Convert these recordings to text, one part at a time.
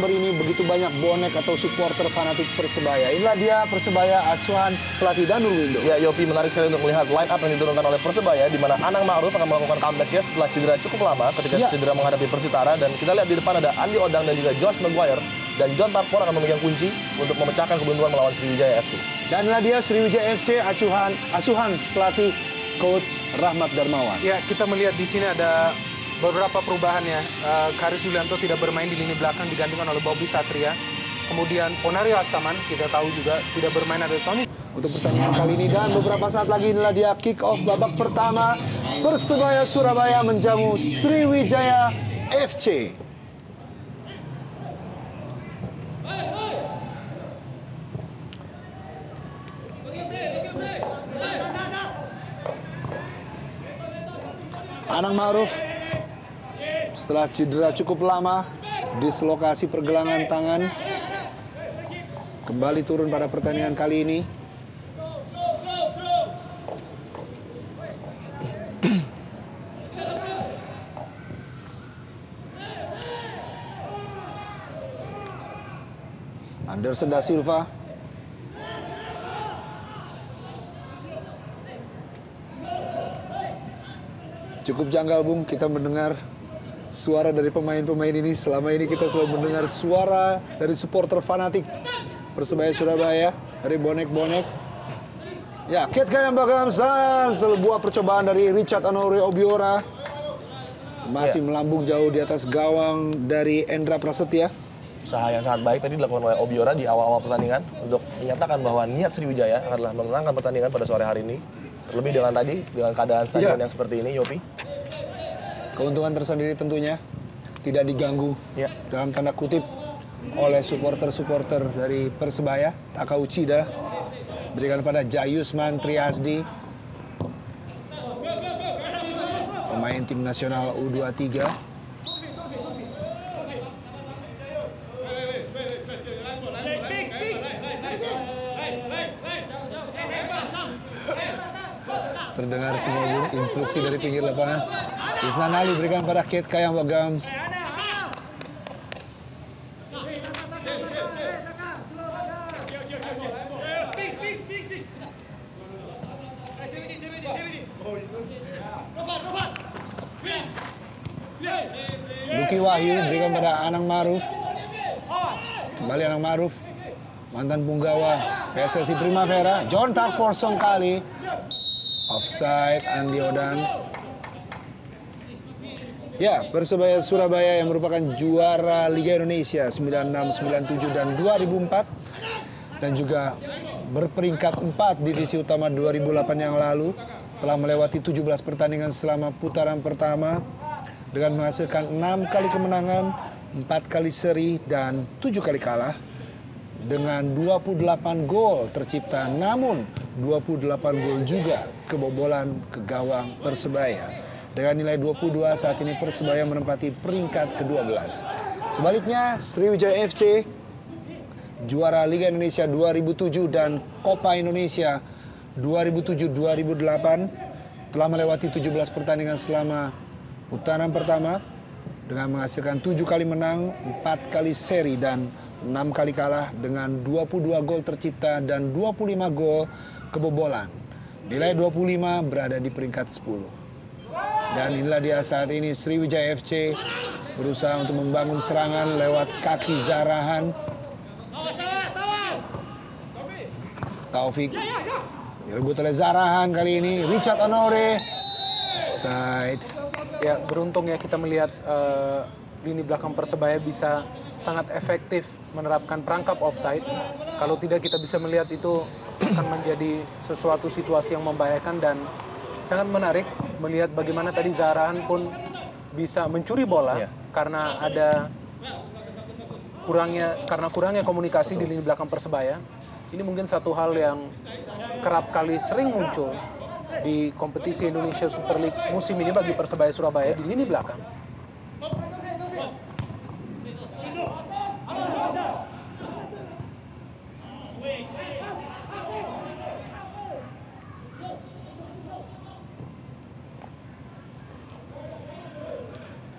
nomor ini begitu banyak bonek atau supporter fanatik Persebaya. Inilah dia Persebaya asuhan pelatih Danurwindo. Ya, Yopi, menarik sekali untuk melihat line up yang diturunkan oleh Persebaya, di mana Anang Ma'ruf akan melakukan comeback-nya setelah cedera cukup lama ketika cedera menghadapi Persitara. Dan kita lihat di depan ada Andi Oddang dan juga Josh Maguire. Dan John Tarpon akan memegang kunci untuk memecahkan kebuntuan melawan Sriwijaya FC. Dan inilah dia Sriwijaya FC asuhan pelatih Coach Rahmat Darmawan. Ya, kita melihat di sini ada beberapa perubahannya. Karis Yulianto tidak bermain di lini belakang, digantikan oleh Bobby Satria. Kemudian Onario Astaman, kita tahu juga tidak bermain, ada Tony. Untuk pertandingan kali ini dan beberapa saat lagi inilah dia kick off babak pertama. Persebaya Surabaya menjamu Sriwijaya FC. Anang Ma'ruf setelah cedera cukup lama, dislokasi pergelangan tangan, kembali turun pada pertandingan kali ini. Anderson da Silva. Cukup janggal, Bung, kita mendengar suara dari pemain-pemain ini. Selama ini kita selalu mendengar suara dari supporter fanatik Persebaya Surabaya, dari bonek-bonek. Ya, Ketka yang bagam, sebuah percobaan dari Richard Onorie Obiora. Masih melambung jauh di atas gawang dari Endra Prasetya. Usaha yang sangat baik tadi dilakukan oleh Obiora di awal-awal pertandingan untuk menyatakan bahwa niat Sriwijaya adalah memenangkan pertandingan pada sore hari ini. Terlebih dengan tadi, dengan keadaan stadion yang seperti ini, Yopi. Keuntungan tersendiri tentunya tidak diganggu dalam tanda kutip oleh supporter-supporter dari Persebaya. Taka Uchida berikan pada Jayusman Triasdi, pemain tim nasional U23. Terdengar semua, Bung, instruksi dari pinggir lapangan. Isnan Ali berikan pada Ketka yang Bagams. Luki Wahyu berikan pada Anang Ma'ruf. Kembali Anang Ma'ruf, mantan punggawa PSSI Primavera. John Tarpon kali. Offside Andi Oddang. Ya, Persebaya Surabaya yang merupakan juara Liga Indonesia 96, 97 dan 2004 dan juga berperingkat 4 divisi utama 2008 yang lalu, telah melewati 17 pertandingan selama putaran pertama dengan menghasilkan 6 kali kemenangan, 4 kali seri dan 7 kali kalah dengan 28 gol tercipta. Namun 28 gol juga kebobolan ke gawang Persebaya. Dengan nilai 22 saat ini Persebaya menempati peringkat ke-12. Sebaliknya Sriwijaya FC juara Liga Indonesia 2007 dan Copa Indonesia 2007-2008 telah melewati 17 pertandingan selama putaran pertama dengan menghasilkan 7 kali menang, 4 kali seri dan 6 kali kalah dengan 22 gol tercipta dan 25 gol kebobolan. Nilai 25 berada di peringkat 10. Dan inilah dia saat ini Sriwijaya FC berusaha untuk membangun serangan lewat kaki Zah Rahan. Taufik direbut oleh Zah Rahan kali ini. Richard Onorie offside. Ya, beruntung ya kita melihat lini belakang Persebaya bisa sangat efektif menerapkan perangkap offside. Kalau tidak, kita bisa melihat itu akan menjadi sesuatu situasi yang membahayakan. Dan sangat menarik melihat bagaimana tadi Zah Rahan pun bisa mencuri bola karena ada kurangnya komunikasi di lini belakang Persebaya. Ini mungkin satu hal yang kerap kali sering muncul di kompetisi Indonesia Super League musim ini bagi Persebaya Surabaya di lini belakang.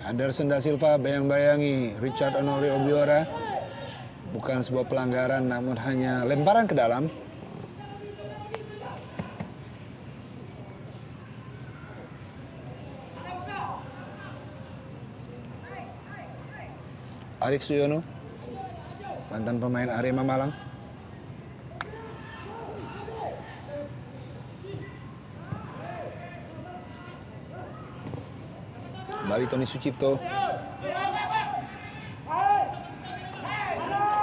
Anderson da Silva bayang-bayangi Richard Onorie Obiora. bukan sebuah pelanggaran, namun hanya lemparan ke dalam. Arif Suyono, mantan pemain Arema Malang. Kembali Tony Sucipto.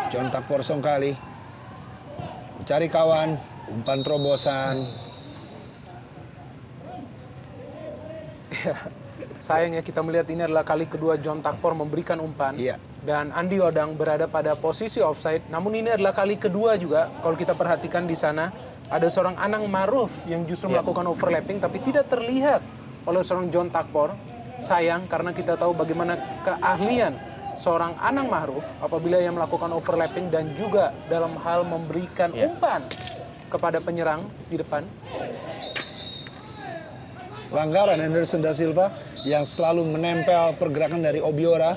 John Tarpon kali mencari kawan, umpan terobosan. Sayangnya kita melihat ini adalah kali kedua John Tarpon memberikan umpan, iya, dan Andi Oddang berada pada posisi offside. Namun ini adalah kali kedua juga kalau kita perhatikan di sana ada seorang Anang Ma'ruf yang justru melakukan overlapping tapi tidak terlihat oleh seorang John Tarpon. Sayang karena kita tahu bagaimana keahlian seorang Anang Ma'ruf apabila yang melakukan overlapping dan juga dalam hal memberikan umpan kepada penyerang di depan. Pelanggaran Anderson da Silva yang selalu menempel pergerakan dari Obiora.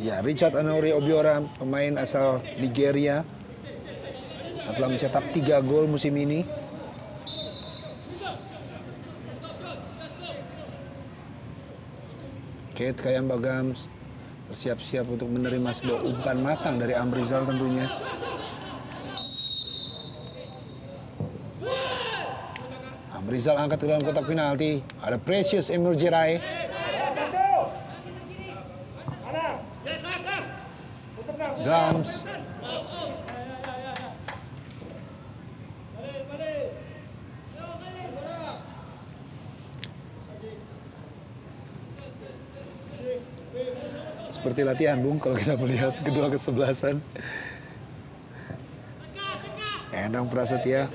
Ya, Richard Onorie Obiora, pemain asal Nigeria, telah mencetak 3 gol musim ini. Kate Kayam Bagams bersiap-siap untuk menerima sebuah umpan matang dari Amrizal tentunya. Amrizal angkat ke dalam kotak penalti. Ada Precious Emuejeraye. Gams. Seperti latihan, Bung, kalau kita melihat kedua kesebelasan. Endang Prasetya.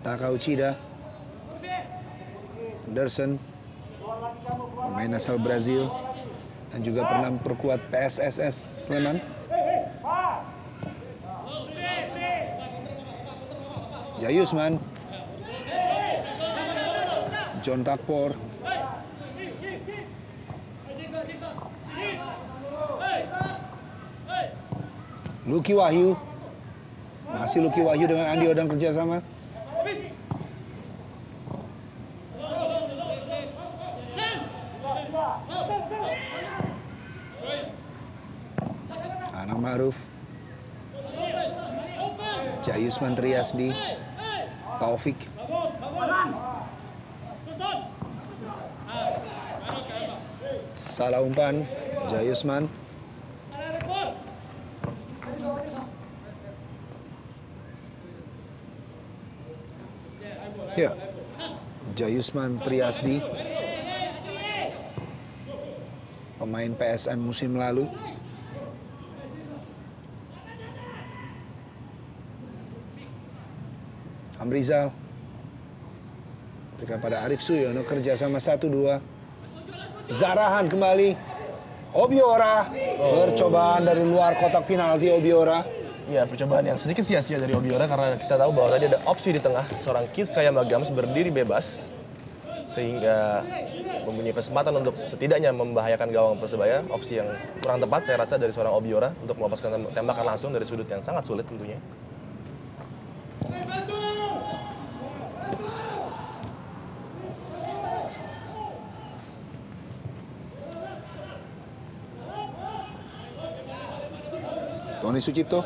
Taka Uchida, Anderson, pemain asal Brazil dan juga pernah memperkuat PSS Sleman. Jayusman, John Tarpon, Luki Wahyu, masih Luki Wahyu dengan Andi Oddang kerjasama. Anang Ma'ruf, Jayusman Triasdi, Taufik, salah umpan Jayusman. Ya, Jayusman Triasdi, pemain PSM musim lalu. Amrizal berikan pada Arif Suyono, kerja sama 1-2. Zah Rahan kembali. Obiora, percobaan dari luar kotak penalti Obiora. Ya, percobaan yang sedikit sia-sia dari Obiora karena kita tahu bahwa tadi ada opsi di tengah. Seorang Kit Kayam Bagams berdiri bebas sehingga mempunyai kesempatan untuk setidaknya membahayakan gawang Persebaya. Opsi yang kurang tepat saya rasa dari seorang Obiora untuk melepaskan tembakan langsung dari sudut yang sangat sulit tentunya. Tony Sucipto.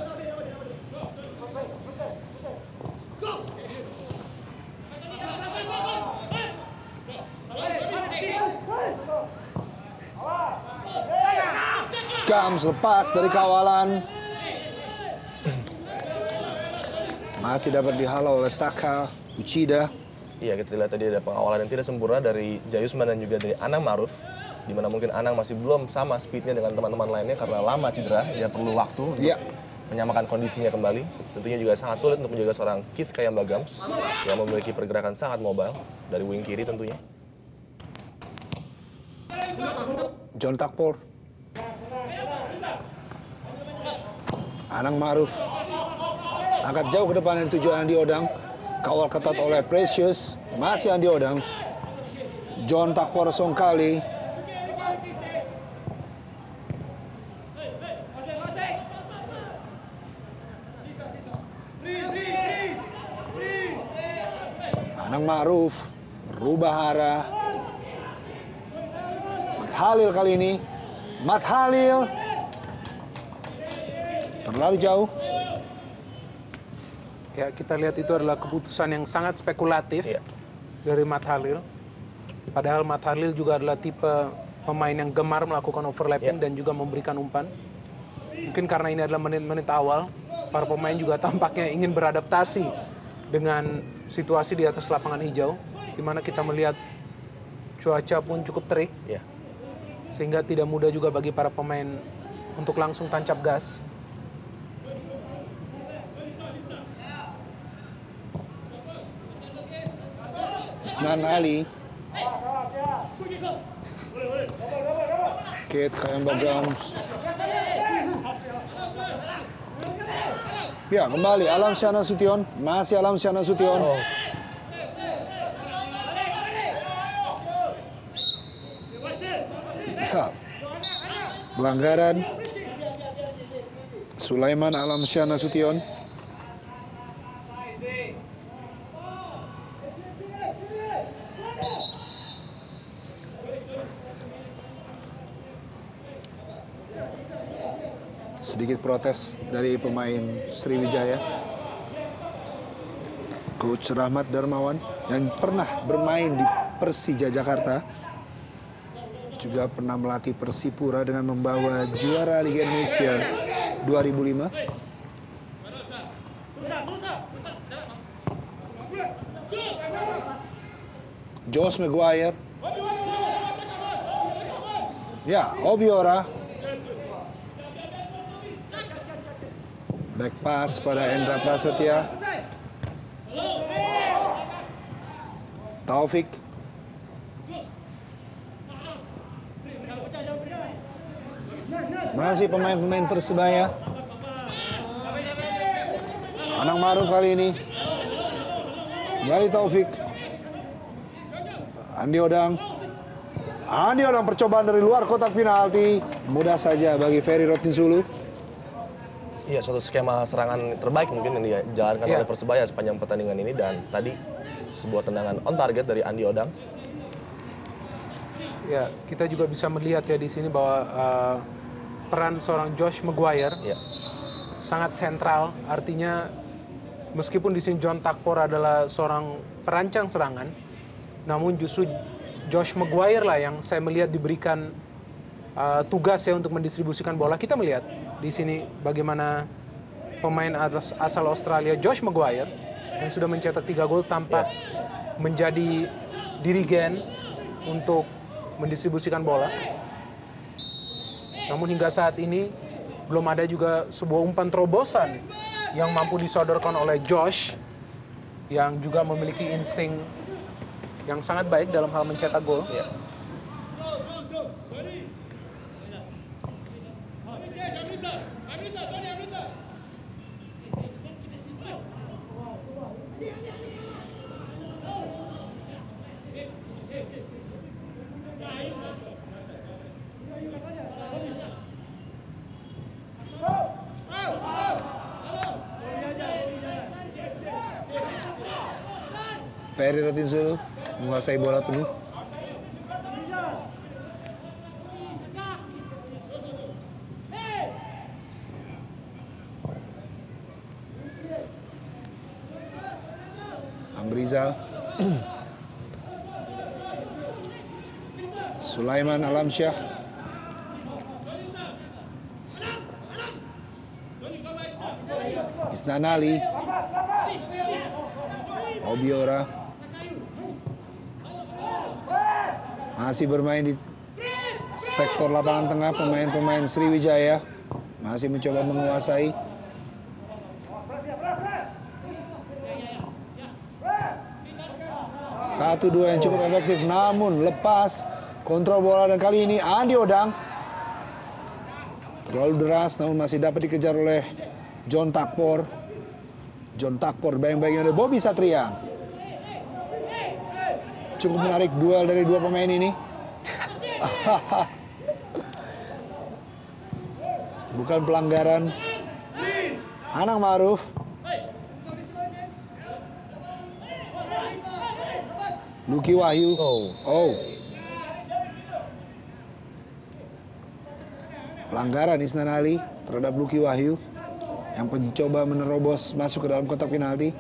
Gams lepas dari kawalan. Masih dapat dihalau oleh Taka Uchida. Iya, kita lihat tadi ada pengawalan yang tidak sempurna dari Jayusman dan juga dari Anang Ma'ruf, di mana mungkin Anang masih belum sama speednya dengan teman-teman lainnya karena lama cedera, dia perlu waktu untuk menyamakan kondisinya kembali. Tentunya juga sangat sulit untuk menjaga seorang Kit Kayam Bagams yang memiliki pergerakan sangat mobile dari wing kiri tentunya. John Tarpon, Anang Ma'ruf, angkat jauh ke depan yang tujuan Andi Oddang. dikawal ketat oleh Precious, masih Andi Oddang, John Tarpon Songkali, Anang Ma'ruf, rubah arah, Mat Halil kali ini, Mat Halil terlalu jauh. Ya, kita lihat itu adalah keputusan yang sangat spekulatif dari Mat Halil. Padahal Mat Halil juga adalah tipe pemain yang gemar melakukan overlapping dan juga memberikan umpan. Mungkin karena ini adalah menit-menit awal, para pemain juga tampaknya ingin beradaptasi dengan situasi di atas lapangan hijau, di mana kita melihat cuaca pun cukup terik, sehingga tidak mudah juga bagi para pemain untuk langsung tancap gas. Isnan Ali, Kate Kayambagams. Ya, kembali Alamsyah Nasution, masih Alamsyah Nasution. Ya, pelanggaran Sulaiman Alamsyah Nasution. Sedikit protes dari pemain Sriwijaya. Coach Rahmat Darmawan yang pernah bermain di Persija Jakarta, juga pernah melatih Persipura dengan membawa juara Liga Indonesia 2005. Josh Maguire. Ya, Obiora. Back pass pada Endra Prasetya. Taufik. Masih pemain-pemain Persebaya. Anang Ma'ruf kali ini. Kembali Taufik. Andi Oddang. Andi Oddang, percobaan dari luar kotak penalti. Mudah saja bagi Ferry Rotinsulu. Ya, suatu skema serangan terbaik mungkin yang dijalankan oleh Persebaya sepanjang pertandingan ini. Dan tadi sebuah tendangan on target dari Andi Oddang. Ya, kita juga bisa melihat ya di sini bahwa peran seorang Josh Maguire sangat sentral. Artinya meskipun di sini John Takpor adalah seorang perancang serangan, namun justru Josh Maguire lah yang saya melihat diberikan tugas ya untuk mendistribusikan bola. Kita melihat di sini bagaimana pemain asal Australia Josh Maguire yang sudah mencetak 3 gol tampak menjadi dirigen untuk mendistribusikan bola. Namun hingga saat ini belum ada juga sebuah umpan terobosan yang mampu disodorkan oleh Josh, yang juga memiliki insting yang sangat baik dalam hal mencetak gol. Ferry Rotinsulu menguasai bola penuh. Amrizal. Sulaiman Alamsyah. Isnan Ali. Obiora. Masih bermain di sektor lapangan tengah pemain-pemain Sriwijaya. Masih mencoba menguasai. Satu dua yang cukup efektif, namun lepas kontrol bola. Dan kali ini Andi Oddang terlalu deras, namun masih dapat dikejar oleh John Takpor. John Tarpon bayang-bayangnya oleh Bobby Satria. Cukup menarik duel dari dua pemain ini. Bukan pelanggaran. Anang Ma'ruf. Luki Wahyu. Oh. Pelanggaran Isnan Ali terhadap Luki Wahyu yang mencoba menerobos masuk ke dalam kotak penalti.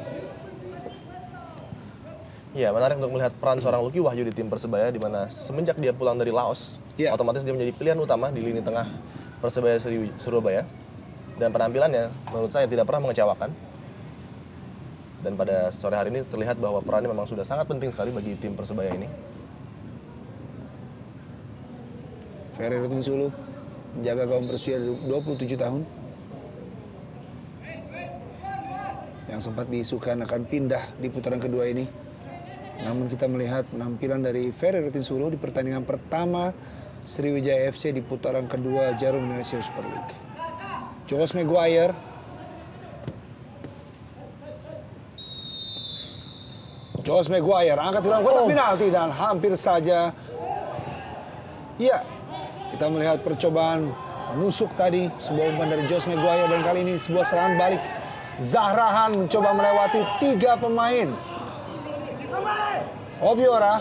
Ya, menarik untuk melihat peran seorang Luki Wahyu di tim Persebaya, di mana semenjak dia pulang dari Laos, otomatis dia menjadi pilihan utama di lini tengah Persebaya Surabaya. Dan penampilannya menurut saya tidak pernah mengecewakan. Dan pada sore hari ini terlihat bahwa perannya memang sudah sangat penting sekali bagi tim Persebaya ini. Ferry Rotinsulu menjaga kaum berusia 27 tahun. Yang sempat diisukan akan pindah di putaran kedua ini. Namun kita melihat penampilan dari Ferry Rotinsulu di pertandingan pertama Sriwijaya FC di putaran kedua Jarum Indonesia Super League. Josh Maguire. Josh Maguire angkat ke dalam kotak penalti dan hampir saja. Iya, kita melihat percobaan menusuk tadi, sebuah umpan dari Josh Maguire, dan kali ini sebuah serangan balik. Zah Rahan mencoba melewati tiga pemain. Obiora,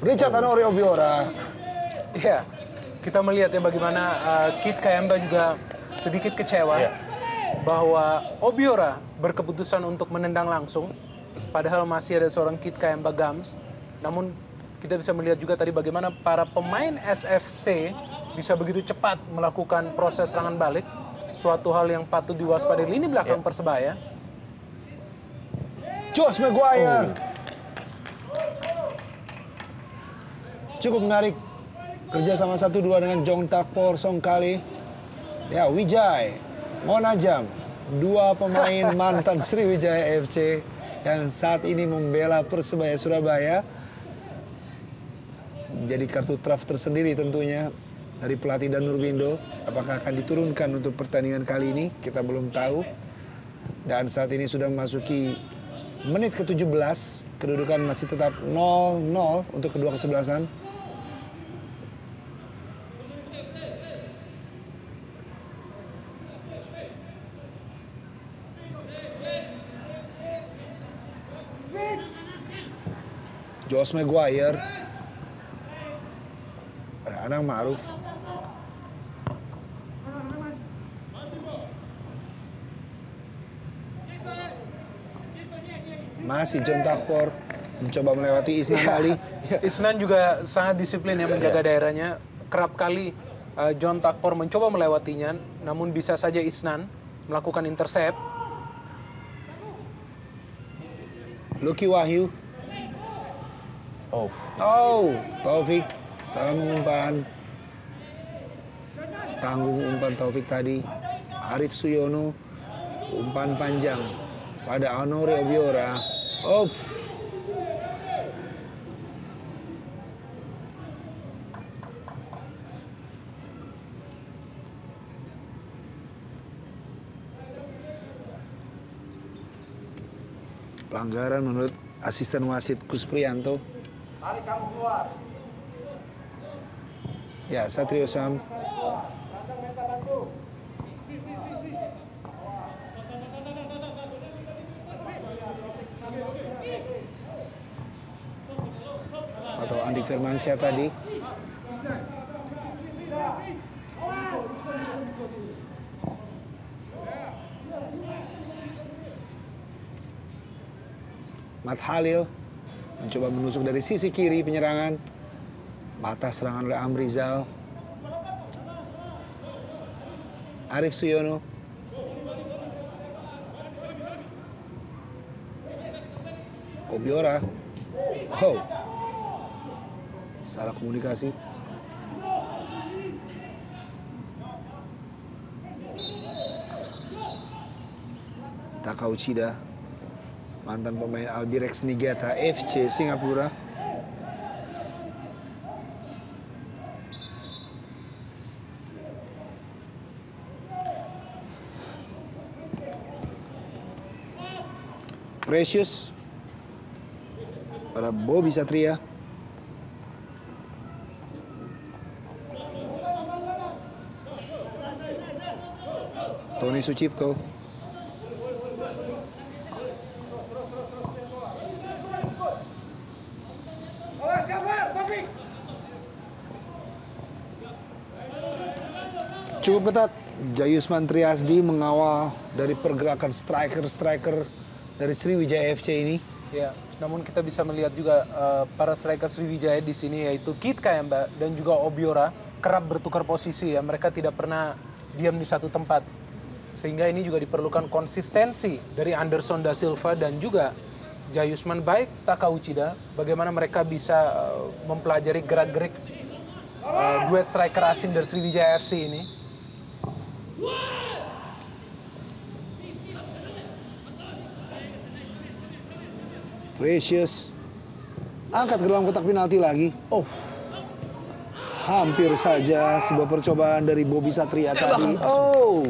Richard Onorie Obiora. Ya, kita melihat ya bagaimana Kit Kayamba juga sedikit kecewa bahwa Obiora berkeputusan untuk menendang langsung, padahal masih ada seorang Kit Kayamba Gams. Namun kita bisa melihat juga tadi bagaimana para pemain SFC bisa begitu cepat melakukan proses serangan balik, suatu hal yang patut diwaspadai lini belakang Persebaya. Josh Maguire. Cukup menarik kerja sama 1-2 dengan Jong Takpor Songkali. Ya, Wijay, Monajam, dua pemain mantan Sriwijaya FC yang saat ini membela Persebaya Surabaya. Jadi kartu traf tersendiri tentunya dari pelatih Danurwindo. Apakah akan diturunkan untuk pertandingan kali ini? Kita belum tahu. Dan saat ini sudah memasuki menit ke-17, kedudukan masih tetap 0-0 untuk kedua kesebelasan. Josh Maguire. Anang Ma'ruf. Masih John Takpor mencoba melewati Isnan Ali. Isnan juga sangat disiplin ya menjaga daerahnya. Kerap kali John Takpor mencoba melewatinya, namun bisa saja Isnan melakukan intercept. Luki Wahyu. Taufik salah mengumpan. Tanggung umpan Taufik tadi. Arif Suyono umpan panjang pada Onorie Obiora. Pelanggaran menurut asisten wasit Kusprianto. Tarik kamu keluar. Ya, Satrio Sam. Atau Andi Firmansyah tadi. Mat Halil mencoba menusuk dari sisi kiri penyerangan. Mata serangan oleh Amrizal. Arif Suyono. Obiora. Salah komunikasi. Taka Uchida, mantan pemain Albirex Niigata FC Singapura. Precious pada Bobby Satria. Tony Sucipto. Cukup ketat, Jayusman Triasdi mengawal dari pergerakan striker-striker dari Sriwijaya FC ini. Ya, namun kita bisa melihat juga para striker Sriwijaya di sini, yaitu Kitka ya Mbak, dan juga Obiora kerap bertukar posisi ya, mereka tidak pernah diam di satu tempat. Sehingga ini juga diperlukan konsistensi dari Anderson da Silva dan juga Jayusman baik Taka Uchida, bagaimana mereka bisa mempelajari gerak-gerik duet striker asing dari Sriwijaya FC ini. Precious angkat ke dalam kotak penalti lagi. Oh, hampir saja sebuah percobaan dari Bobby Satria tadi. Oh,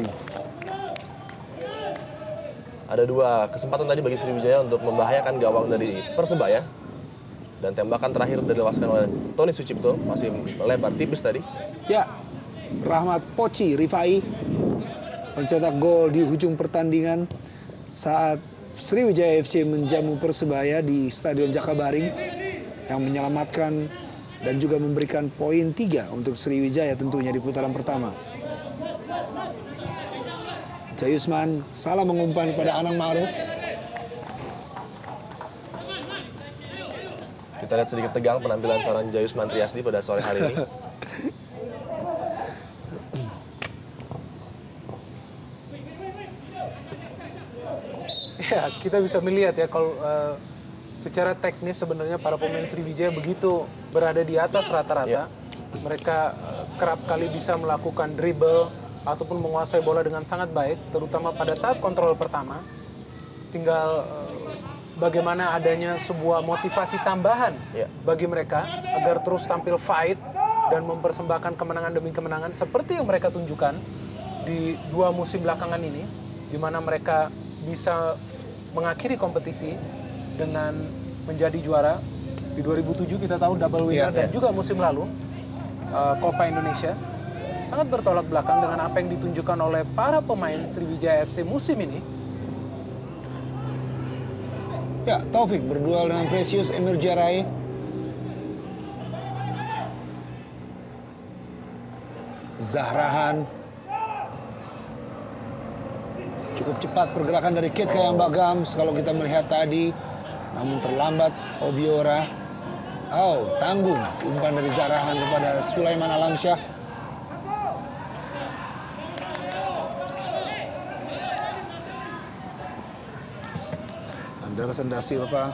ada dua kesempatan tadi bagi Sriwijaya untuk membahayakan gawang dari Persebaya, dan tembakan terakhir dilewaskan oleh Tony Sucipto, masih lebar tipis tadi. Ya, Rahmat Poci Rifai mencetak gol di hujung pertandingan saat Sriwijaya FC menjamu Persebaya di Stadion Jakabaring, yang menyelamatkan dan juga memberikan poin 3 untuk Sriwijaya tentunya di putaran pertama. Jayusman salah mengumpan pada Anang Ma'ruf. Kita lihat sedikit tegang penampilan seorang Jayusman Triasdi pada sore hari ini. Ya, kita bisa melihat ya kalau secara teknis sebenarnya para pemain Sriwijaya begitu berada di atas rata-rata. Ya. Mereka kerap kali bisa melakukan dribble ataupun menguasai bola dengan sangat baik, terutama pada saat kontrol pertama. Tinggal bagaimana adanya sebuah motivasi tambahan ya, bagi mereka agar terus tampil fight dan mempersembahkan kemenangan demi kemenangan seperti yang mereka tunjukkan di 2 musim belakangan ini, di mana mereka bisa mengakhiri kompetisi dengan menjadi juara. Di 2007 kita tahu double winner, dan juga musim lalu Copa Indonesia. Sangat bertolak belakang dengan apa yang ditunjukkan oleh para pemain Sriwijaya FC musim ini. Ya, Taufik berduel dengan Precious Emuejeraye. Zah Rahan. Cukup cepat pergerakan dari Kit kayak Mbak Gams kalau kita melihat tadi, namun terlambat Obiora. Oh, tanggung umpan dari Zah Rahan kepada Sulaiman Alamsyah. Anderson da Silva.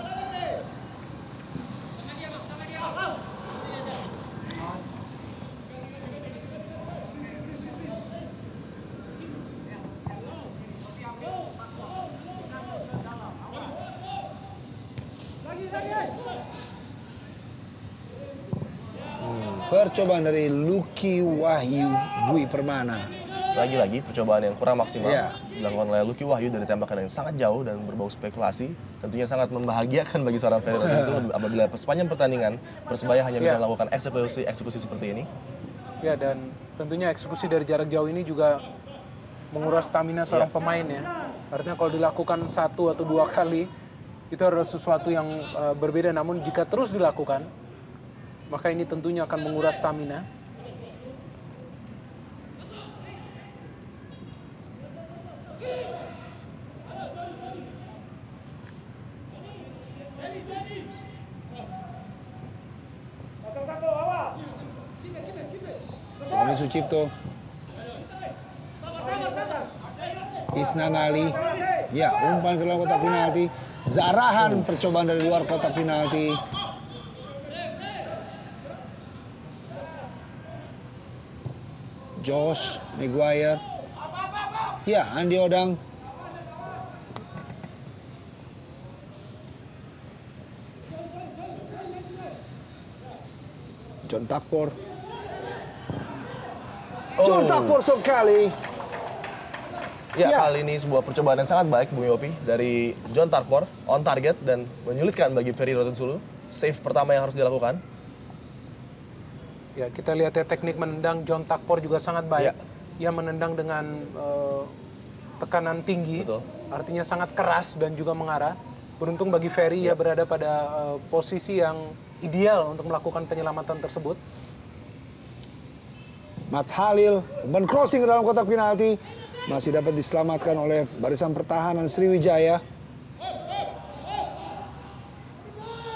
Percobaan dari Luki Wahyu Dwi Permana. Lagi-lagi percobaan yang kurang maksimal dilakukan oleh Luki Wahyu dari tembakan yang sangat jauh dan berbau spekulasi. Tentunya sangat membahagiakan bagi seorang Ferry Rotinsulu apabila sepanjang pertandingan Persebaya hanya bisa melakukan eksekusi seperti ini. Ya, dan tentunya eksekusi dari jarak jauh ini juga menguras stamina seorang pemain ya. Artinya kalau dilakukan 1 atau 2 kali itu adalah sesuatu yang berbeda, namun jika terus dilakukan maka ini tentunya akan menguras stamina. Tony Sucipto. Isnan Ali. Ya, umpan ke dalam kotak penalti. Zah Rahan percobaan dari luar kotak penalti. Josh Maguire. Ya, Andi Oddang. John Tarpon. John Tarpon sekali. Ya, kali ini sebuah percobaan yang sangat baik, Bung Yopi, dari John Tarpon, on target dan menyulitkan bagi Ferry Rotinsulu. Save pertama yang harus dilakukan. Ya, kita lihat ya, teknik menendang John Tarpon juga sangat baik. Ya. Ia menendang dengan tekanan tinggi, betul, artinya sangat keras dan juga mengarah. Beruntung bagi Ferry, ia berada pada posisi yang ideal untuk melakukan penyelamatan tersebut. Mat Halil men-crossing ke dalam kotak penalti. Masih dapat diselamatkan oleh barisan pertahanan Sriwijaya.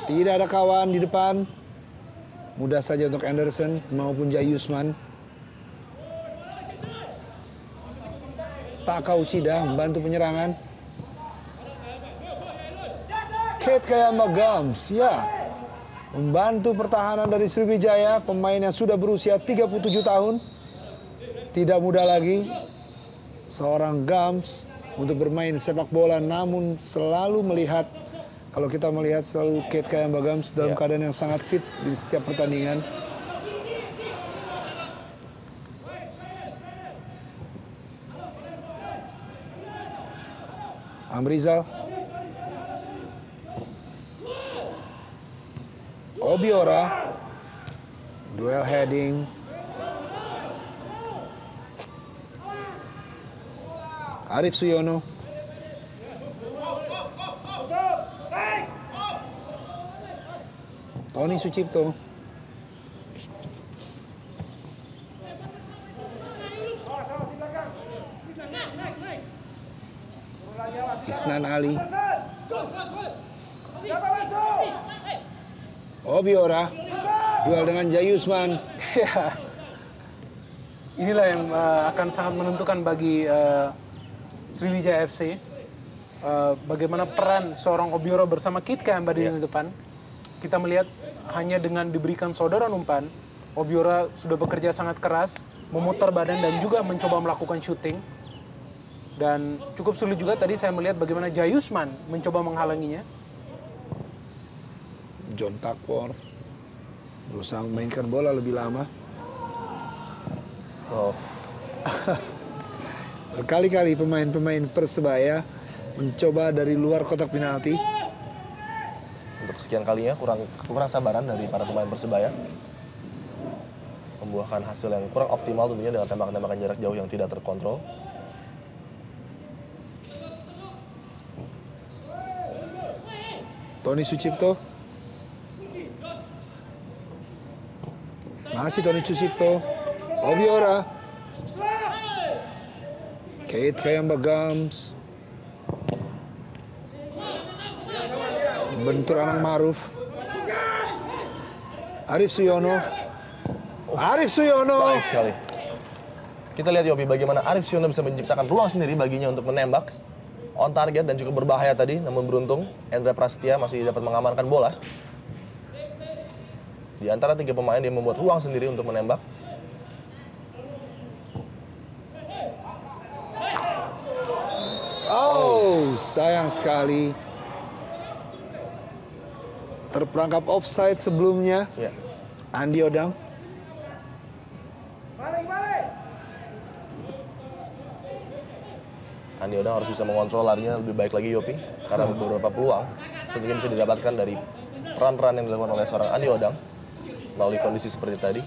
Tidak ada kawan di depan. Mudah saja untuk Anderson maupun Jayusman. Taka Uchida membantu penyerangan. Kate Kayamba Gams, ya, membantu pertahanan dari Sriwijaya. Pemain yang sudah berusia 37 tahun. Tidak muda lagi seorang Gams untuk bermain sepak bola, namun selalu melihat, kalau kita melihat selalu Kate Kayamba Gams dalam keadaan yang sangat fit di setiap pertandingan. Amrizal, Obiora, duel heading. Arif Suyono. Tony Sucipto. Isnan Ali. Obiora duel dengan Jayusman. Inilah yang akan sangat menentukan bagi Sriwijaya FC, bagaimana peran seorang Obiora bersama Kitka yang berada di depan. Kita melihat hanya dengan diberikan sodoran umpan, Obiora sudah bekerja sangat keras, memutar badan dan juga mencoba melakukan shooting. Dan cukup sulit juga tadi saya melihat bagaimana Jayusman mencoba menghalanginya. John Takpor berusaha memainkan bola lebih lama. Oh. Berkali-kali pemain-pemain Persebaya mencoba dari luar kotak penalti. Untuk sekian kalinya kurang sabaran dari para pemain Persebaya. Membuahkan hasil yang kurang optimal tentunya dengan tembakan-tembakan jarak jauh yang tidak terkontrol. Tony Sucipto. Masih Tony Sucipto. Obiora. Kate Kayamba Gams membentur Anang Ma'ruf. Arif Suyono. Arif Suyono. Baik sekali. Kita lihat Yopi bagaimana Arif Suyono bisa menciptakan ruang sendiri baginya untuk menembak. On target dan cukup berbahaya tadi. Namun beruntung Endra Prasetya masih dapat mengamankan bola. Di antara tiga pemain dia membuat ruang sendiri untuk menembak. Sayang sekali terperangkap offside sebelumnya. Andi Oddang. Andi Oddang harus bisa mengontrol larinya lebih baik lagi, Yopi, karena beberapa peluang tentunya bisa didapatkan dari peran-peran yang dilakukan oleh seorang Andi Oddang melalui kondisi seperti tadi.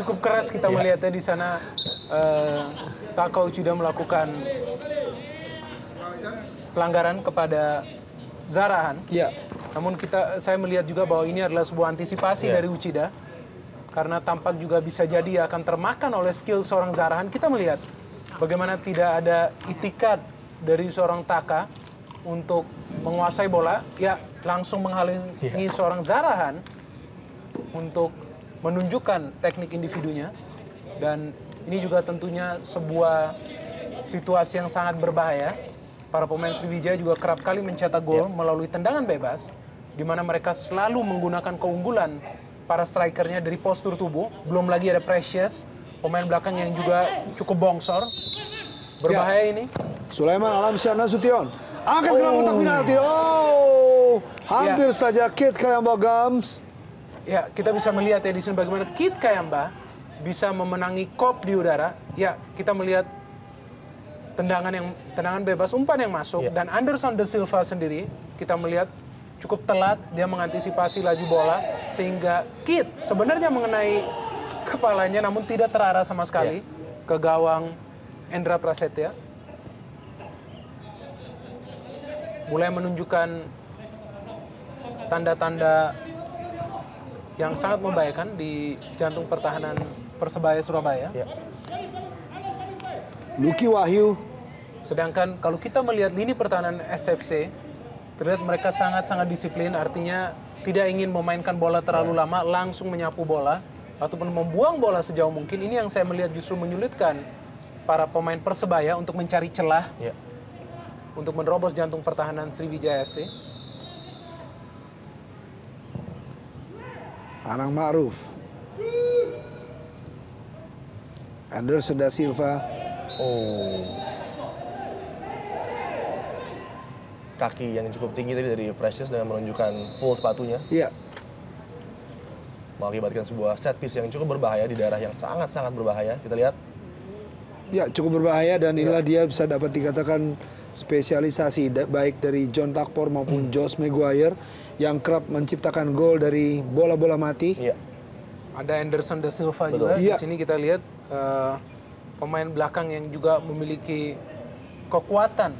Cukup keras kita melihatnya di sana. Taka Uchida melakukan pelanggaran kepada Zah Rahan. Namun saya melihat juga bahwa ini adalah sebuah antisipasi dari Uchida, karena tampak juga bisa jadi akan termakan oleh skill seorang Zah Rahan. Kita melihat bagaimana tidak ada itikad dari seorang Taka untuk menguasai bola. Langsung menghalangi seorang Zah Rahan untuk menunjukkan teknik individunya, dan ini juga tentunya sebuah situasi yang sangat berbahaya. Para pemain Sriwijaya juga kerap kali mencetak gol melalui tendangan bebas, di mana mereka selalu menggunakan keunggulan para strikernya dari postur tubuh. Belum lagi ada Precious, pemain belakang yang juga cukup bongsor. Berbahaya ini. Sulaiman Alamsyah Nasution angkat ke dalam kotak penalti. Hampir saja Kate Kayamba Gams. Kita bisa melihat ya di sini bagaimana Kit Kayamba bisa memenangi kop di udara, ya kita melihat tendangan bebas umpan yang masuk, dan Anderson da Silva sendiri kita melihat cukup telat, dia mengantisipasi laju bola sehingga kit sebenarnya mengenai kepalanya namun tidak terarah sama sekali ke gawang Endra Prasetya. Mulai menunjukkan tanda-tanda yang sangat membahayakan di jantung pertahanan Persebaya Surabaya. Luki Wahyu. Sedangkan kalau kita melihat lini pertahanan SFC, terlihat mereka sangat-sangat disiplin, artinya tidak ingin memainkan bola terlalu lama, langsung menyapu bola ataupun membuang bola sejauh mungkin. Ini yang saya melihat justru menyulitkan para pemain Persebaya untuk mencari celah untuk menerobos jantung pertahanan Sriwijaya FC. Anang Ma'ruf, Anderson da Silva, kaki yang cukup tinggi tadi dari Precious dengan menunjukkan pull sepatunya, mengakibatkan sebuah set piece yang cukup berbahaya di daerah yang sangat-sangat berbahaya. Kita lihat, cukup berbahaya, dan inilah dia bisa dapat dikatakan spesialisasi baik dari John Tarpon maupun Josh Maguire yang kerap menciptakan gol dari bola-bola mati. Ada Anderson da Silva juga. Di sini kita lihat pemain belakang yang juga memiliki kekuatan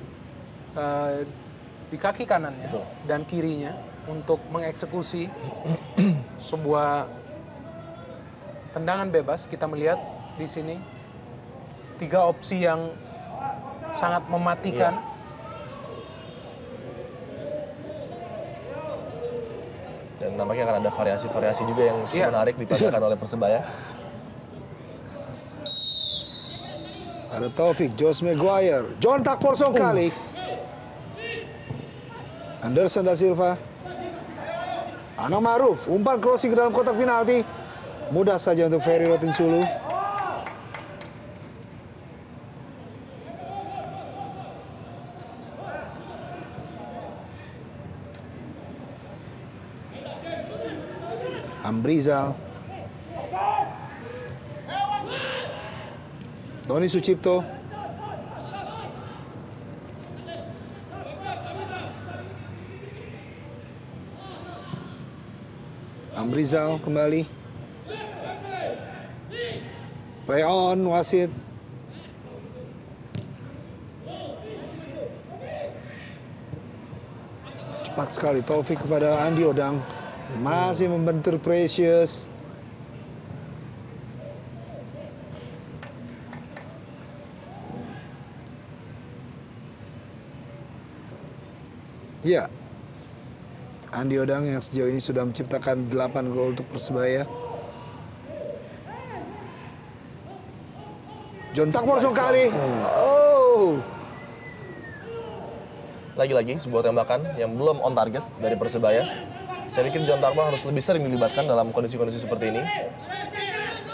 di kaki kanannya dan kirinya untuk mengeksekusi sebuah tendangan bebas. Kita melihat di sini tiga opsi yang sangat mematikan. Dan nampaknya akan ada variasi-variasi juga yang cukup menarik dipasarkan oleh Persebaya. Ada Taufik, Josh Maguire, John Tarpon kali, Anderson da Silva, Anang Ma'ruf, umpan crossing ke dalam kotak penalti, mudah saja untuk Ferry Rotinsulu. Amrizal, Tony Sucipto, Amrizal kembali, play on wasit, cepat sekali Taufik kepada Andi Oddang. Masih membentur Precious. Andi Oddang yang sejauh ini sudah menciptakan 8 gol untuk Persebaya. John Tarpon sekali. Lagi-lagi sebuah tembakan yang belum on target dari Persebaya. Saya pikir John Tarpon harus lebih sering dilibatkan dalam kondisi-kondisi seperti ini,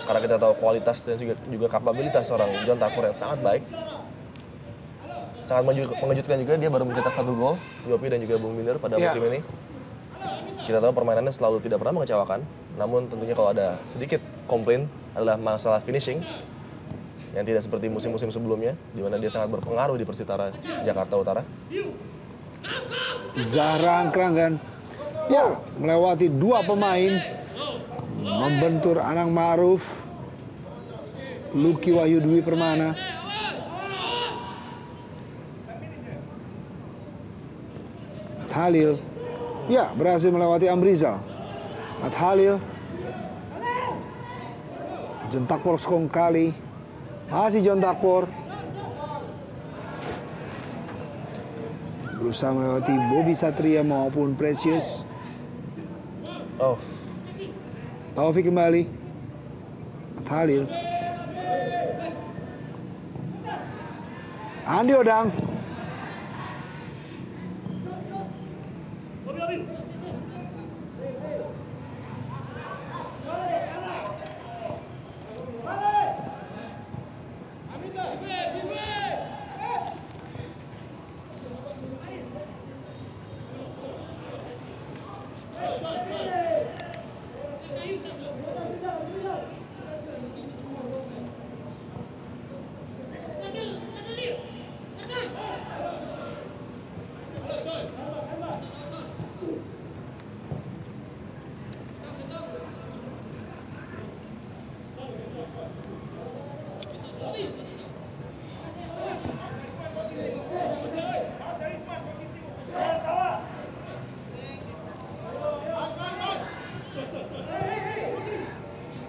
karena kita tahu kualitas dan juga kapabilitas seorang John Tarpon yang sangat baik. Sangat mengejutkan juga, dia baru mencetak 1 gol, Yopi dan juga Bung Binder pada musim ini. Kita tahu permainannya selalu tidak pernah mengecewakan, namun tentunya kalau ada sedikit komplain adalah masalah finishing, yang tidak seperti musim-musim sebelumnya, di mana dia sangat berpengaruh di Persitara Jakarta Utara. Zah Rahan melewati 2 pemain, membentur Anang Ma'ruf, Luki Wahyu Dwi Permana. Mat Halil, berhasil melewati Amrizal. Mat Halil, John Tarpon sekong kali, masih John Tarpon, berusaha melewati Bobby Satria maupun Precious. Taufik kembali, Mat Halil, Andi Oddang,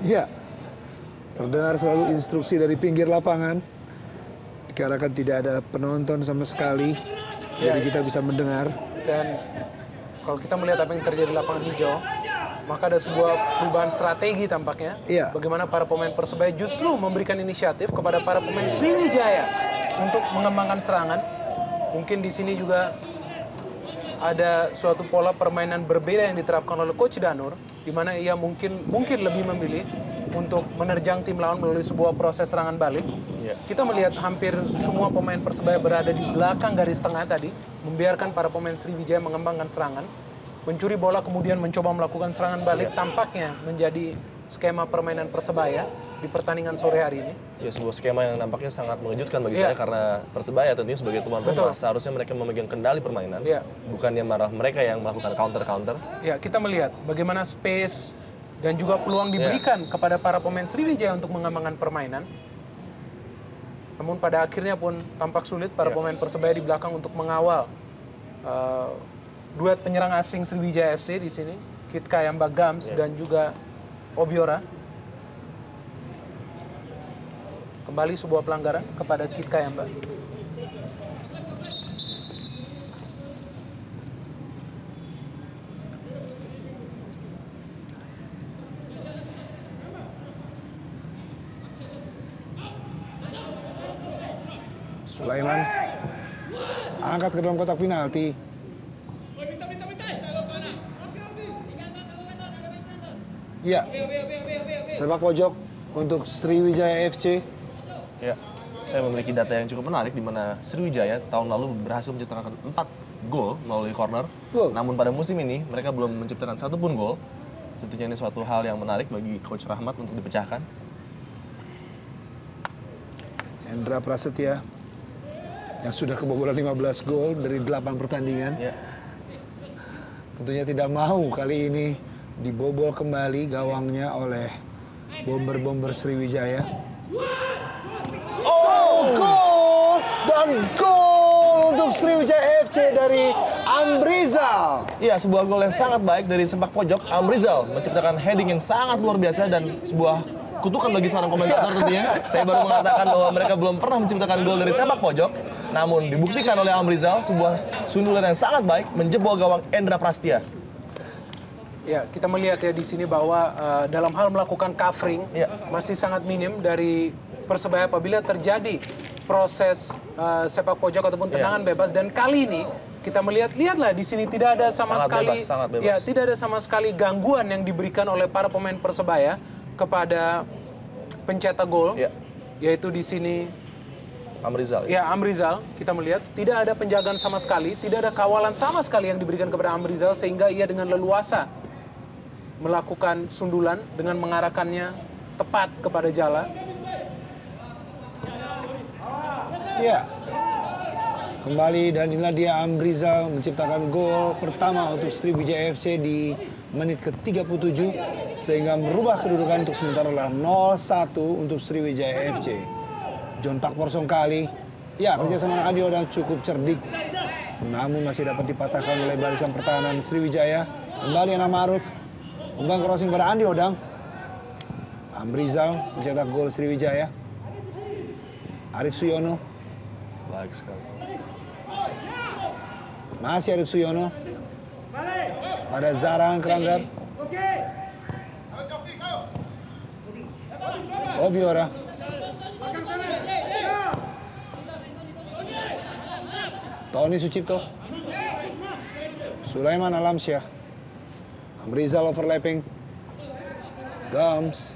Ya, terdengar selalu instruksi dari pinggir lapangan. Dikarenakan tidak ada penonton sama sekali, jadi kita bisa mendengar. Dan kalau kita melihat apa yang terjadi di lapangan hijau, maka ada sebuah perubahan strategi tampaknya. Iya. Bagaimana para pemain Persebaya justru memberikan inisiatif kepada para pemain Sriwijaya untuk mengembangkan serangan. Mungkin di sini juga ada suatu pola permainan berbeda yang diterapkan oleh Coach Danur, di mana ia mungkin lebih memilih untuk menerjang tim lawan melalui sebuah proses serangan balik. Iya. Kita melihat hampir semua pemain Persebaya berada di belakang garis tengah tadi, membiarkan para pemain Sriwijaya mengembangkan serangan. Mencuri bola kemudian mencoba melakukan serangan balik, tampaknya menjadi skema permainan Persebaya di pertandingan sore hari ini. Ya, sebuah skema yang nampaknya sangat mengejutkan bagi saya, karena Persebaya tentunya sebagai tuan rumah seharusnya mereka memegang kendali permainan, bukannya marah mereka yang melakukan counter-counter. Ya, kita melihat bagaimana space dan juga peluang diberikan kepada para pemain Sriwijaya untuk mengembangkan permainan. Namun pada akhirnya pun tampak sulit para pemain Persebaya di belakang untuk mengawal duet penyerang asing Sriwijaya FC di sini, Kit Kayamba Gams dan juga Obiora. Kembali sebuah pelanggaran kepada Kit Kayamba. Sulaiman angkat ke dalam kotak penalti. Ya, sepak pojok untuk Sriwijaya FC. Ya, saya memiliki data yang cukup menarik di mana Sriwijaya tahun lalu berhasil menciptakan 4 gol melalui corner. Namun pada musim ini mereka belum menciptakan satupun gol. Tentunya ini suatu hal yang menarik bagi Coach Rahmat untuk dipecahkan. Endra Prasetya yang sudah kebobolan 15 gol dari 8 pertandingan. Ya. Tentunya tidak mau kali ini dibobol kembali gawangnya oleh bomber-bomber Sriwijaya. Oh, gol! Dan gol untuk Sriwijaya FC dari Amrizal. Iya, sebuah gol yang sangat baik dari sepak pojok. Amrizal menciptakan heading yang sangat luar biasa dan sebuah kutukan bagi seorang komentator tentunya. Saya baru mengatakan bahwa mereka belum pernah menciptakan gol dari sepak pojok. Namun dibuktikan oleh Amrizal sebuah sundulan yang sangat baik menjebol gawang Endra Prasetya. Ya, kita melihat ya di sini bahwa dalam hal melakukan covering masih sangat minim dari Persebaya apabila terjadi proses sepak pojok ataupun tendangan bebas. Dan kali ini kita lihatlah di sini tidak ada sama sekali bebas. Ya, tidak ada sama sekali gangguan yang diberikan oleh para pemain Persebaya kepada pencetak gol, yaitu di sini Amrizal. Ya, Amrizal, kita melihat tidak ada penjagaan sama sekali, tidak ada kawalan sama sekali yang diberikan kepada Amrizal sehingga ia dengan leluasa melakukan sundulan dengan mengarahkannya tepat kepada jala. Ya, kembali dan inilah dia Amrizal menciptakan gol pertama untuk Sriwijaya FC di menit ke-37 sehingga merubah kedudukan untuk sementara 0-1 untuk Sriwijaya FC. John Tarpon kali, ya kerja sama Andi Oddang cukup cerdik, namun masih dapat dipatahkan oleh barisan pertahanan Sriwijaya. Kembali Anang Ma'ruf. Umpan crossing pada Andi Oddang. Amrizal mencetak gol Sriwijaya. Arif Suyono. Baik sekali. Masih Arif Suyono. Pada Zah Rahan Keranggar. Obiora. Tony Sucipto. Sulaiman Alamsyah. Amrizal overlapping. Gams.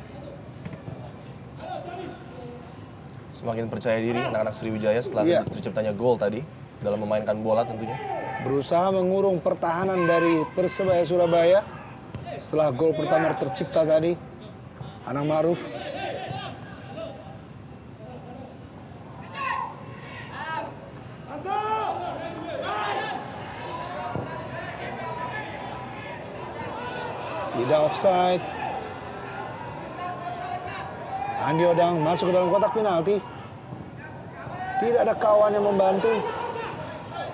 Semakin percaya diri anak-anak Sriwijaya setelah terciptanya gol tadi dalam memainkan bola tentunya. Berusaha mengurung pertahanan dari Persebaya Surabaya setelah gol pertama tercipta tadi. Anang Ma'ruf. Tidak offside. Andi Oddang masuk ke dalam kotak penalti. Tidak ada kawan yang membantu.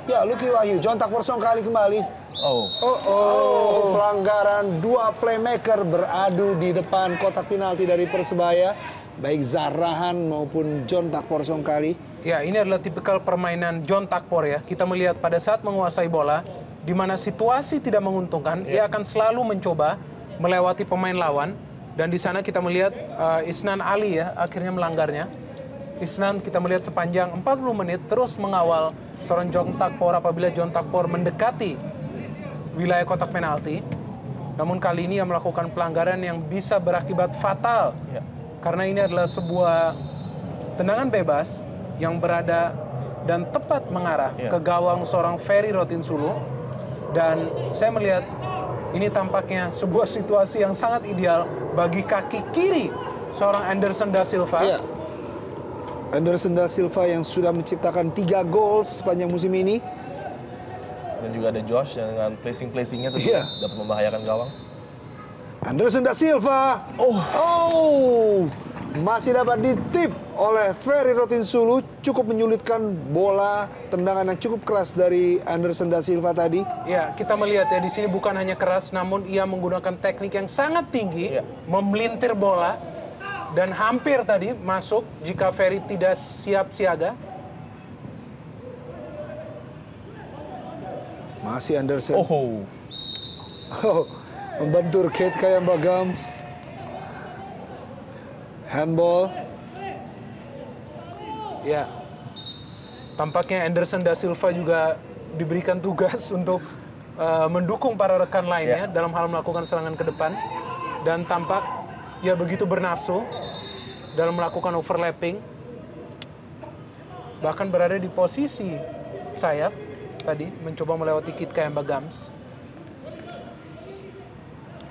Ya, Luki Wahyu, John Tarpon kali kembali. Pelanggaran dua playmaker beradu di depan kotak penalti dari Persebaya. Baik Zah Rahan maupun John Tarpon kali. Ya, ini adalah tipikal permainan John Tarpon ya. Kita melihat pada saat menguasai bola, di mana situasi tidak menguntungkan, ia akan selalu mencoba melewati pemain lawan. Dan di sana kita melihat Isnan Ali ya, akhirnya melanggarnya. Isnan kita melihat sepanjang 40 menit terus mengawal seorang John Tarpon apabila John Tarpon mendekati wilayah kotak penalti. Namun kali ini ia melakukan pelanggaran yang bisa berakibat fatal. Ya. Karena ini adalah sebuah tendangan bebas yang berada dan tepat mengarah ke gawang seorang Ferry Rotinsulu. Dan saya melihat ini tampaknya sebuah situasi yang sangat ideal bagi kaki kiri seorang Anderson da Silva. Yeah. Anderson da Silva yang sudah menciptakan 3 gol sepanjang musim ini. Dan juga ada Josh yang dengan placing-placingnya tentu dapat membahayakan gawang. Anderson da Silva, masih dapat ditip oleh Ferry Rotinsulu, cukup menyulitkan bola tendangan yang cukup keras dari Anderson da Silva tadi. Ya, kita melihat ya di sini bukan hanya keras, namun ia menggunakan teknik yang sangat tinggi, memelintir bola dan hampir tadi masuk jika Ferry tidak siap siaga. Masih Anderson. Membentur Kate kayak Mbak Gams. Handball. Ya. Tampaknya Anderson da Silva juga diberikan tugas untuk mendukung para rekan lainnya dalam hal melakukan serangan ke depan. Dan tampak ia begitu bernafsu dalam melakukan overlapping. Bahkan berada di posisi sayap tadi mencoba melewati Kate kayak Mbak Gams.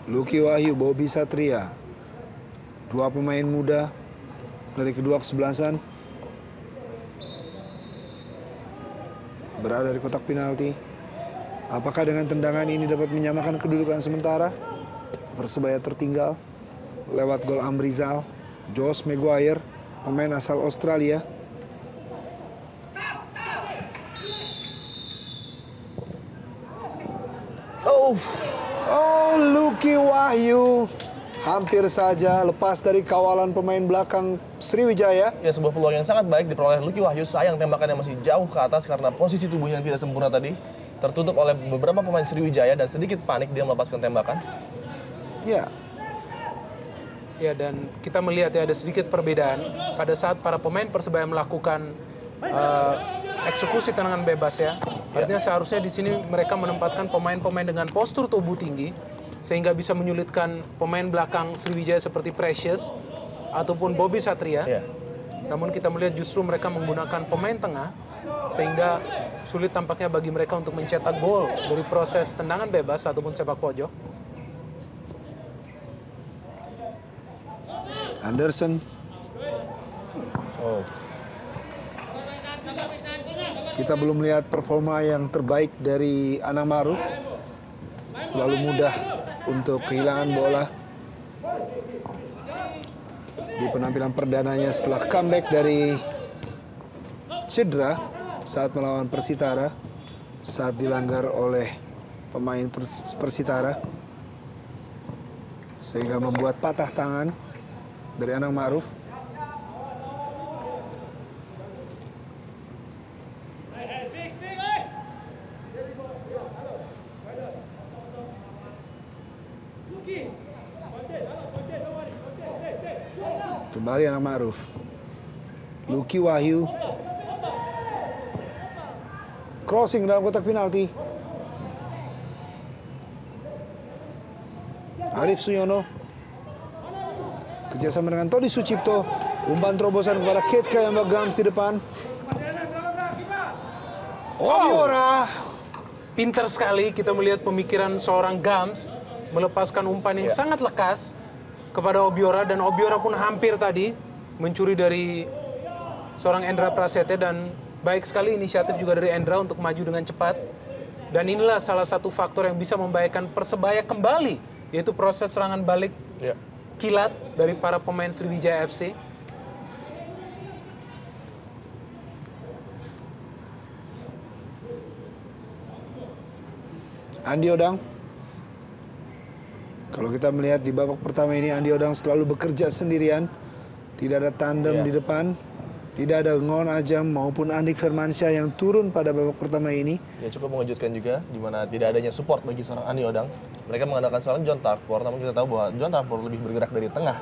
Luki Wahyu, Bobby Satria, dua pemain muda dari kedua kesebelasan, berada di kotak penalti. Apakah dengan tendangan ini dapat menyamakan kedudukan sementara? Persebaya tertinggal lewat gol Amrizal, Josh Maguire, pemain asal Australia. Luki Wahyu hampir saja lepas dari kawalan pemain belakang Sriwijaya. Ya, sebuah peluang yang sangat baik diperoleh Luki Wahyu. Sayang tembakannya masih jauh ke atas karena posisi tubuhnya yang tidak sempurna tadi. Tertutup oleh beberapa pemain Sriwijaya dan sedikit panik dia melepaskan tembakan. Ya. Ya, dan kita melihat ya ada sedikit perbedaan pada saat para pemain Persebaya melakukan eksekusi tendangan bebas ya. Artinya seharusnya di sini mereka menempatkan pemain-pemain dengan postur tubuh tinggi, sehingga bisa menyulitkan pemain belakang Sriwijaya seperti Precious ataupun Bobby Satria. Namun kita melihat justru mereka menggunakan pemain tengah, sehingga sulit tampaknya bagi mereka untuk mencetak gol dari proses tendangan bebas ataupun sepak pojok. Anderson. Kita belum melihat performa yang terbaik dari Anang Ma'ruf. Selalu mudah untuk kehilangan bola. Di penampilan perdananya setelah comeback dari cedera saat melawan Persitara, saat dilanggar oleh pemain Persitara sehingga membuat patah tangan dari Anang Ma'ruf. Kembali Anang Ma'ruf. Luki Wahyu. Crossing dalam kotak penalti. Arif Suyono. Kerjasama dengan Tony Sucipto. Umpan terobosan kepada Ketka yang bergams di depan. Obiora. Pintar sekali kita melihat pemikiran seorang Gams melepaskan umpan yang sangat lekas kepada Obiora, dan Obiora pun hampir tadi mencuri dari seorang Endra Prasetya, dan baik sekali inisiatif juga dari Endra untuk maju dengan cepat. Dan inilah salah satu faktor yang bisa membahayakan Persebaya kembali, yaitu proses serangan balik kilat dari para pemain Sriwijaya FC. Andi Oddang. Kalau kita melihat di babak pertama ini Andi Oddang selalu bekerja sendirian. Tidak ada tandem di depan. Tidak ada Ngon Ajam maupun Andik Firmansyah yang turun pada babak pertama ini. Ya, cukup mengejutkan juga di mana tidak adanya support bagi seorang Andi Oddang. Mereka mengandalkan seorang John Tarpon, namun kita tahu bahwa John Tarpon lebih bergerak dari tengah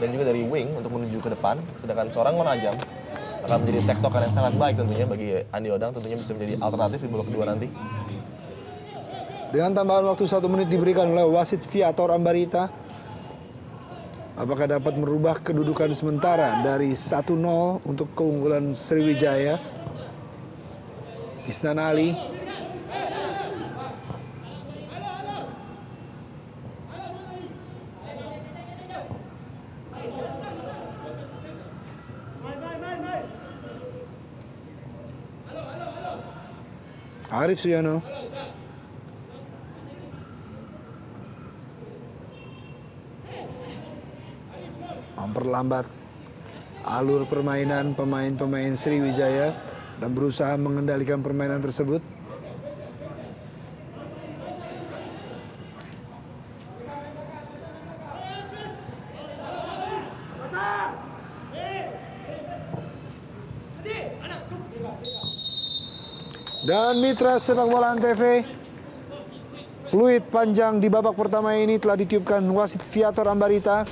dan juga dari wing untuk menuju ke depan. Sedangkan seorang Ngon Ajam akan menjadi tektokan yang sangat baik tentunya bagi Andi Oddang, tentunya bisa menjadi alternatif di babak kedua nanti. Dengan tambahan waktu 1 menit diberikan oleh wasit Fiator Ambarita. Apakah dapat merubah kedudukan sementara dari 1-0 untuk keunggulan Sriwijaya? Isnan Ali. Arif Suyono. Memperlambat alur permainan pemain-pemain Sriwijaya dan berusaha mengendalikan permainan tersebut. Dan mitra sepak bola ANTV, peluit panjang di babak pertama ini telah ditiupkan wasit Fiator Ambarita.